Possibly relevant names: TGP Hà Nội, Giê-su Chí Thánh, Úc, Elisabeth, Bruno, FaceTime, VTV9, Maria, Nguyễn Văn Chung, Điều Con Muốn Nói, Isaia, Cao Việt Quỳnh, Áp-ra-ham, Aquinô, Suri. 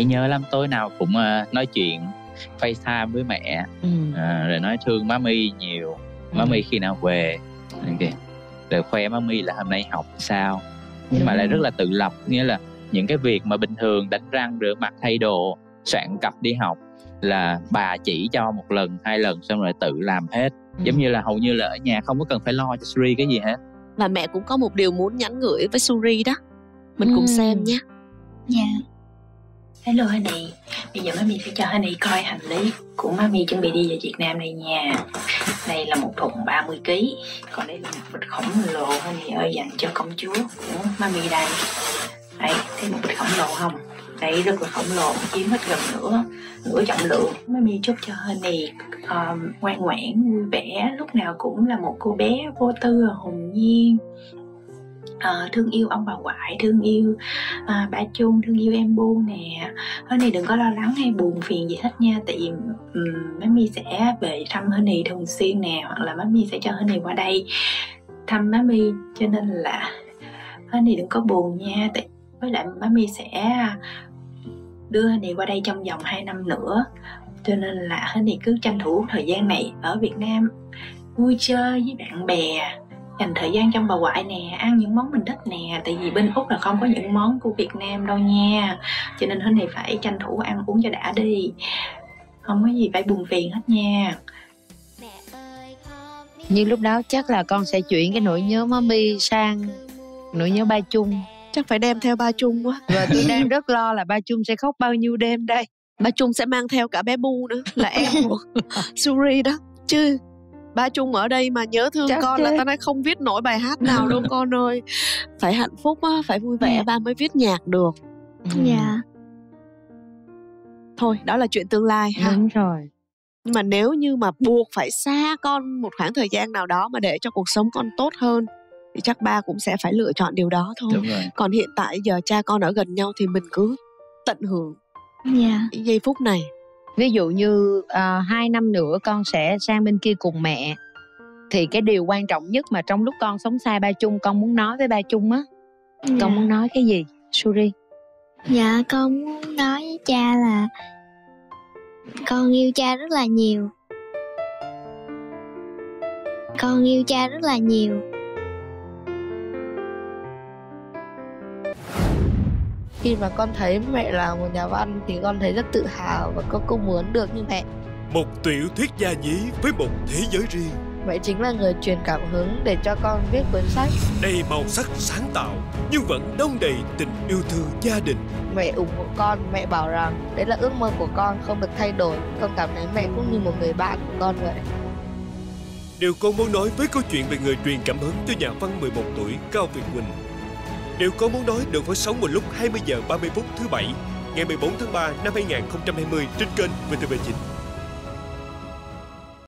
hãy nhớ lắm, tối nào cũng nói chuyện FaceTime với mẹ, rồi nói thương má My nhiều, má My khi nào về, rồi khoe má My là hôm nay học sao, nhưng mà lại rất là tự lập, nghĩa là những cái việc mà bình thường đánh răng, rửa mặt, thay đồ, soạn cặp đi học là bà chỉ cho một lần, hai lần xong rồi tự làm hết, giống như là hầu như là ở nhà không có cần phải lo cho Suri cái gì hết. Và mẹ cũng có một điều muốn nhắn gửi với Suri đó, mình cùng xem nhé. Dạ. Hello Honey, bây giờ Mami phải cho Honey coi hành lý của Mami chuẩn bị đi về Việt Nam này nha. Đây là một thùng 30kg, còn đây là một bịch khổng lồ Honey ơi, dành cho công chúa của Mami đây. Đây, thấy một bịch khổng lồ không? Đây rất là khổng lồ, chiếm hết gần nửa trọng lượng. Mami chúc cho Honey ngoan ngoãn, vui vẻ, lúc nào cũng là một cô bé vô tư, hồn nhiên. Thương yêu ông bà ngoại, thương yêu bà Chung, thương yêu em Bu nè. Honey đừng có lo lắng hay buồn phiền gì hết nha. Tại vì Mami sẽ về thăm Honey thường xuyên nè, hoặc là Mami sẽ cho Honey qua đây thăm Mami. Cho nên là Honey đừng có buồn nha. Với lại Mami sẽ đưa Honey qua đây trong vòng 2 năm nữa. Cho nên là Honey cứ tranh thủ thời gian này ở Việt Nam, vui chơi với bạn bè, dành thời gian trong bà ngoại nè, ăn những món mình thích nè, tại vì bên Úc là không có những món của Việt Nam đâu nha, cho nên Honey phải tranh thủ ăn uống cho đã đi, không có gì phải buồn phiền hết nha. Nhưng lúc đó chắc là con sẽ chuyển cái nỗi nhớ Mami sang nỗi nhớ ba Chung, chắc phải đem theo ba Chung quá. Rồi tôi đang rất lo là ba Chung sẽ khóc bao nhiêu đêm đây. Ba Chung sẽ mang theo cả bé Bu nữa, là em của Suri đó chứ. Ba Chung ở đây mà nhớ thương chắc con thế. Là tao nói không viết nổi bài hát nào đâu con ơi. Phải hạnh phúc á, phải vui vẻ ba mới viết nhạc được. Dạ. Thôi đó là chuyện tương lai ha. Đúng rồi. Nhưng mà nếu như mà buộc phải xa con một khoảng thời gian nào đó mà để cho cuộc sống con tốt hơn thì chắc ba cũng sẽ phải lựa chọn điều đó thôi. Đúng rồi. Còn hiện tại giờ cha con ở gần nhau thì mình cứ tận hưởng giây phút này. Ví dụ như 2 năm nữa con sẽ sang bên kia cùng mẹ, thì cái điều quan trọng nhất mà trong lúc con sống xa ba Chung, con muốn nói với ba Chung á, con muốn nói cái gì Suri? Dạ con muốn nói với cha là con yêu cha rất là nhiều. Con yêu cha rất là nhiều. Khi mà con thấy mẹ là một nhà văn thì con thấy rất tự hào và con cũng muốn được như mẹ. Một tiểu thuyết gia nhí với một thế giới riêng. Mẹ chính là người truyền cảm hứng để cho con viết cuốn sách. Đầy màu sắc sáng tạo nhưng vẫn đong đầy tình yêu thương gia đình. Mẹ ủng hộ con, mẹ bảo rằng đấy là ước mơ của con không được thay đổi. Con cảm thấy mẹ cũng như một người bạn của con vậy. Điều Con Muốn Nói với câu chuyện về người truyền cảm hứng cho nhà văn 11 tuổi Cao Việt Quỳnh. Điều Con Muốn Nói được phát sóng vào lúc 20h30 phút thứ Bảy, ngày 14 tháng 3 năm 2020 trên kênh VTV9.